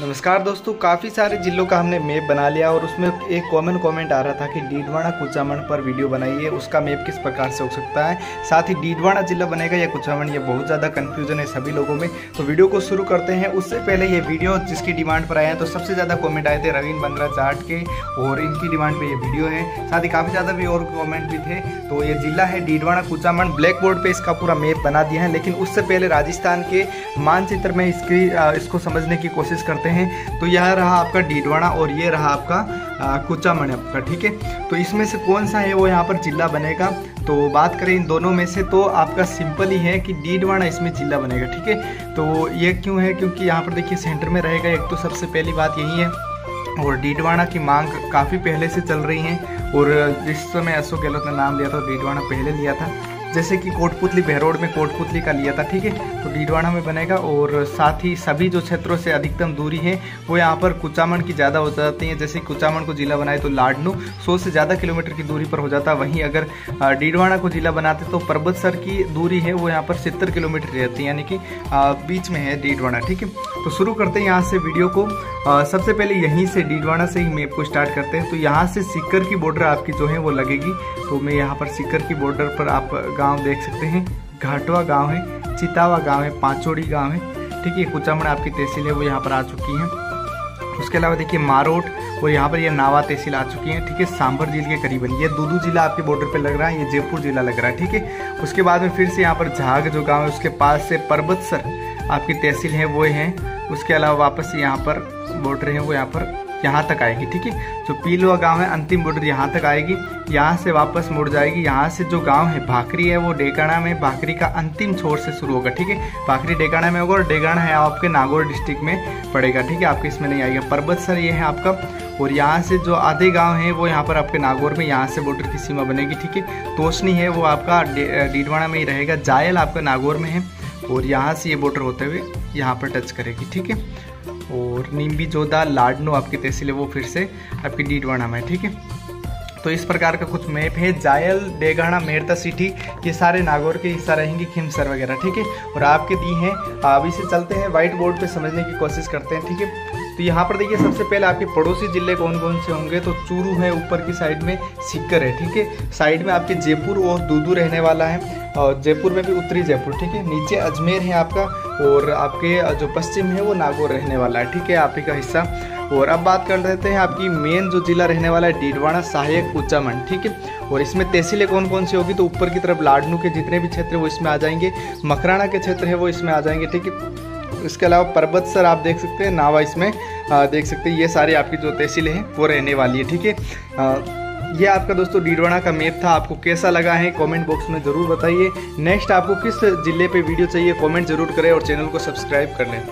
नमस्कार दोस्तों, काफ़ी सारे जिलों का हमने मैप बना लिया और उसमें एक कॉमन कमेंट आ रहा था कि डीडवाना कुचामन पर वीडियो बनाइए, उसका मैप किस प्रकार से हो सकता है, साथ ही डीडवाना जिला बनेगा या कुचामन, ये बहुत ज़्यादा कन्फ्यूजन है सभी लोगों में। तो वीडियो को शुरू करते हैं। उससे पहले ये वीडियो जिसकी डिमांड पर आया है, तो सबसे ज़्यादा कॉमेंट आए थे रवीन बंद्रा जाट के और इनकी डिमांड पर ये वीडियो है। साथ ही काफ़ी ज़्यादा भी और कॉमेंट भी थे। तो ये जिला है डीडवाना कुचामन, ब्लैक बोर्ड पर इसका पूरा मैप बना दिया है, लेकिन उससे पहले राजस्थान के मानचित्र में इसको समझने की कोशिश करते हैं। तो यह रहा आपका डीडवाना और ये रहा आपका कुचामन आपका, ठीक है। तो इसमें से कौन सा है वो यहाँ पर जिला बनेगा, तो बात करें इन दोनों में से तो आपका सिंपल ही है कि डीडवाना इसमें जिला बनेगा, ठीक है। तो ये क्यों है, क्योंकि यहाँ पर देखिए सेंटर में रहेगा, एक तो सबसे पहली बात यही है। और डीडवाना की मांग काफ़ी पहले से चल रही है और जिस समय अशोक गहलोत ने नाम लिया था डीडवाना पहले लिया था, जैसे कि कोटपुतली बहरोड में कोटपुतली का लिया था, ठीक है। तो डीडवाना में बनेगा और साथ ही सभी जो क्षेत्रों से अधिकतम दूरी है वो यहाँ पर कुचामन की ज़्यादा हो जाती है। जैसे कुचामन को जिला बनाए तो लाडनू 100 से ज़्यादा किलोमीटर की दूरी पर हो जाता है, वहीं अगर डीडवाना को जिला बनाते तो परबतसर की दूरी है वो यहाँ पर 70 किलोमीटर रहती है, यानी कि बीच में है डीडवाना, ठीक है। तो शुरू करते हैं यहाँ से वीडियो को। सबसे पहले यहीं से डीडवाना से ही मैप को स्टार्ट करते हैं। तो यहाँ से सीकर की बॉर्डर आपकी जो है वो लगेगी। तो मैं यहाँ पर सीकर की बॉर्डर पर आप गांव देख सकते हैं, घाटवा गांव है, चितावा गांव है, पांचोड़ी गांव है, ठीक है। कुचामन आपकी तहसील है वो यहाँ पर आ चुकी है। उसके अलावा देखिए मारोट और यहाँ पर ये नावा तहसील आ चुकी है, ठीक है। सांभर झील के करीबन ये दूदू जिला आपके बॉर्डर पे लग रहा है, ये जयपुर जिला लग रहा है, ठीक है। उसके बाद में फिर से यहाँ पर झाग जो गाँव है उसके पास से परबतसर आपकी तहसील है वो है। उसके अलावा वापस यहाँ पर बॉर्डर है वो यहाँ पर यहाँ तक आएगी, ठीक है। जो पीलवा गांव है अंतिम बॉर्डर यहाँ तक आएगी, यहाँ से वापस मुड़ जाएगी। यहाँ से जो गांव है भाखरी है वो डेगाना में, भाखरी का अंतिम छोर से शुरू होगा, ठीक है। भाखरी डेगाना में होगा और डेगाना है आपके नागौर डिस्ट्रिक्ट में पड़ेगा, ठीक है। आपके इसमें नहीं आएगा। परबतसर ये है आपका और यहाँ से जो आधे गांव है वो यहाँ पर आपके नागौर में, यहाँ से बॉर्डर की सीमा बनेगी, ठीक है। तोशनी है वो आपका डीडवाना में ही रहेगा, जायल आपका नागौर में है और यहाँ से ये बॉर्डर होते हुए यहाँ पर टच करेगी, ठीक है। और नींबी जोधा लाडनो आपकी तहसील है वो फिर से आपकी डीडवाना में, ठीक है। तो इस प्रकार का कुछ मैप है। जायल डेगाना मेरता सिटी ये सारे नागौर के हिस्सा रहेंगे, खिमसर वगैरह, ठीक है। और आपके दी हैं। अब इसे चलते हैं वाइट बोर्ड पे समझने की कोशिश करते हैं, ठीक है। तो यहाँ पर देखिए सबसे पहले आपके पड़ोसी जिले कौन कौन से होंगे, तो चूरू है ऊपर की साइड में, सीकर है, ठीक है। साइड में आपके जयपुर और दूदू रहने वाला है और जयपुर में भी उत्तरी जयपुर, ठीक है। नीचे अजमेर है आपका और आपके जो पश्चिम है वो नागौर रहने वाला है, ठीक है, आप ही का हिस्सा। और अब बात कर लेते हैं आपकी मेन जो जिला रहने वाला है डीडवाना सहायक कुचामन, ठीक है। और इसमें तहसीलें कौन कौन सी होगी, तो ऊपर की तरफ लाडनू के जितने भी क्षेत्र वो इसमें आ जाएंगे, मकराना के क्षेत्र है वो इसमें आ जाएंगे, ठीक है। इसके अलावा परबतसर आप देख सकते हैं, नावा इसमें देख सकते हैं, ये सारी आपकी जो तहसीलें हैं वो रहने वाली है, ठीक है। ये आपका दोस्तों डीडवाना का मैप था। आपको कैसा लगा है कमेंट बॉक्स में ज़रूर बताइए। नेक्स्ट आपको किस जिले पे वीडियो चाहिए कमेंट ज़रूर करें और चैनल को सब्सक्राइब कर लें।